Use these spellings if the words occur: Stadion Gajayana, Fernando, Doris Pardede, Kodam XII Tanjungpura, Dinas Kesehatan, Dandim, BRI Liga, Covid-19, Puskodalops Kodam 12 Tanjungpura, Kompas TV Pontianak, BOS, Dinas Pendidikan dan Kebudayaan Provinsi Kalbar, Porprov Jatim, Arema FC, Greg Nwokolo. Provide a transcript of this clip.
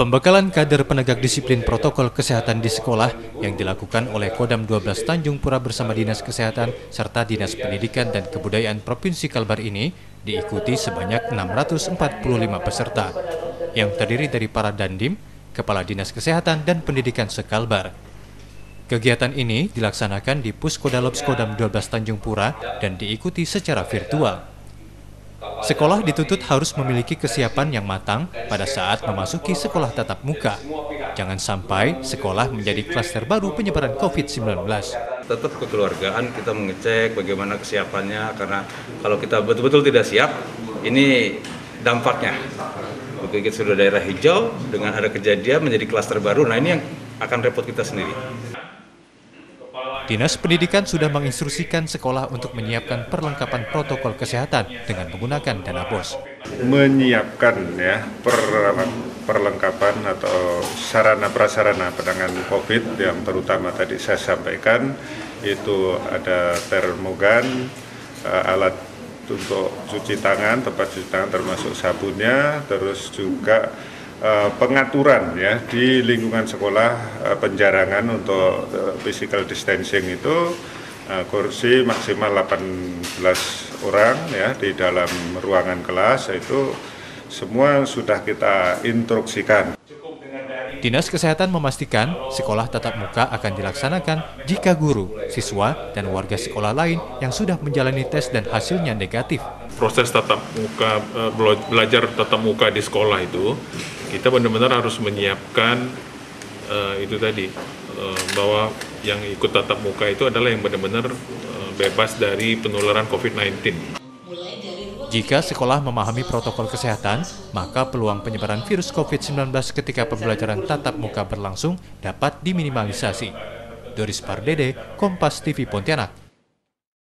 Pembekalan kader penegak disiplin protokol kesehatan di sekolah yang dilakukan oleh Kodam 12 Tanjungpura bersama Dinas Kesehatan serta Dinas Pendidikan dan Kebudayaan Provinsi Kalbar ini diikuti sebanyak 645 peserta yang terdiri dari para Dandim, Kepala Dinas Kesehatan dan Pendidikan se-Kalbar. Kegiatan ini dilaksanakan di Puskodalops Kodam 12 Tanjungpura dan diikuti secara virtual. Sekolah dituntut harus memiliki kesiapan yang matang pada saat memasuki sekolah tatap muka. Jangan sampai sekolah menjadi klaster baru penyebaran COVID-19. Tetap kekeluargaan kita mengecek bagaimana kesiapannya, karena kalau kita betul-betul tidak siap, ini dampaknya. Begitu sudah daerah hijau, dengan ada kejadian menjadi klaster baru, nah ini yang akan repot kita sendiri. Dinas Pendidikan sudah menginstruksikan sekolah untuk menyiapkan perlengkapan protokol kesehatan dengan menggunakan dana BOS. Menyiapkan ya perlengkapan atau sarana-prasarana penanganan COVID yang terutama tadi saya sampaikan, itu ada termogan, alat untuk cuci tangan, tempat cuci tangan termasuk sabunnya, terus juga pengaturan ya di lingkungan sekolah, penjarangan untuk physical distancing itu kursi maksimal 18 orang ya di dalam ruangan kelas, itu semua sudah kita instruksikan. Dinas Kesehatan memastikan sekolah tatap muka akan dilaksanakan jika guru, siswa, dan warga sekolah lain yang sudah menjalani tes dan hasilnya negatif. Proses tatap muka, belajar tatap muka di sekolah itu kita benar-benar harus menyiapkan itu tadi, bahwa yang ikut tatap muka itu adalah yang benar-benar bebas dari penularan COVID-19. Jika sekolah memahami protokol kesehatan, maka peluang penyebaran virus COVID-19 ketika pembelajaran tatap muka berlangsung dapat diminimalisasi. Doris Pardede, Kompas TV Pontianak.